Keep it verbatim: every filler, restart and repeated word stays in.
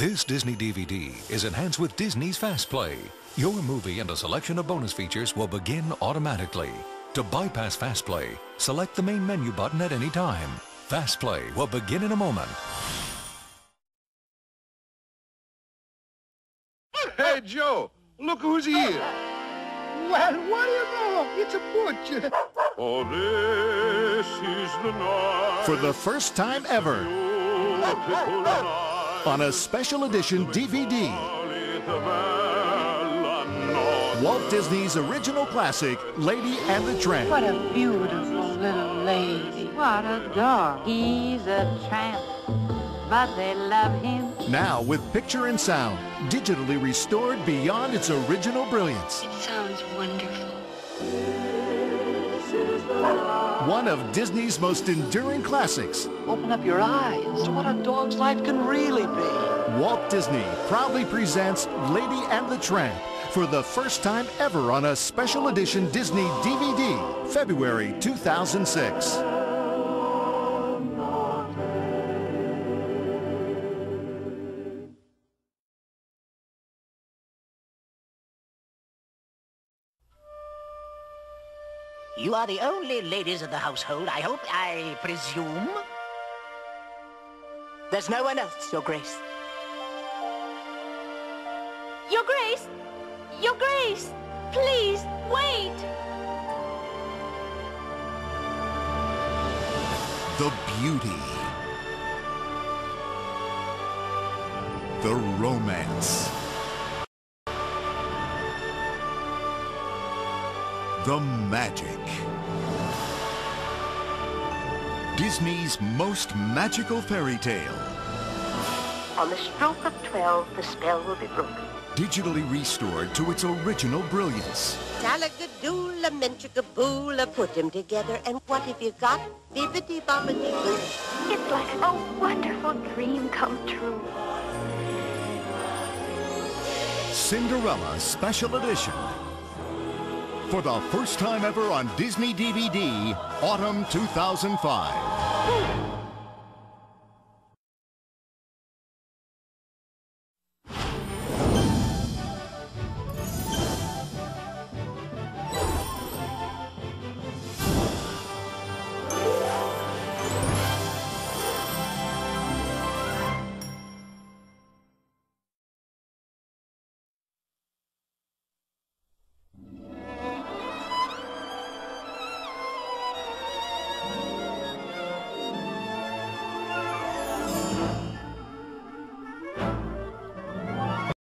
This Disney D V D is enhanced with Disney's Fast Play. Your movie and a selection of bonus features will begin automatically. To bypass Fast Play, select the main menu button at any time. Fast Play will begin in a moment. Hey, Joe, look who's here. Well, what do you know? It's a butcher. Oh, this is the night. For the first time ever, on a special edition D V D, Walt Disney's original classic, Lady and the Tramp. What a beautiful little lady. What a dog. He's a tramp, but they love him. Now with picture and sound, digitally restored beyond its original brilliance. It sounds wonderful. One of Disney's most enduring classics. Open up your eyes to what a dog's life can really be. Walt Disney proudly presents Lady and the Tramp for the first time ever on a special edition Disney D V D, February two thousand six. You are the only ladies of the household, I hope, I presume? There's no one else, Your Grace. Your Grace! Your Grace! Please, wait! The beauty. The romance. The magic. Disney's most magical fairy tale. On the stroke of twelve, the spell will be broken. Digitally restored to its original brilliance. Talagadoola, minchigaboola, put them together, and what have you got? Bibbidi-bobbidi-bobbidi. It's like a wonderful dream come true. Cinderella Special Edition. For the first time ever on Disney D V D, Autumn two thousand five.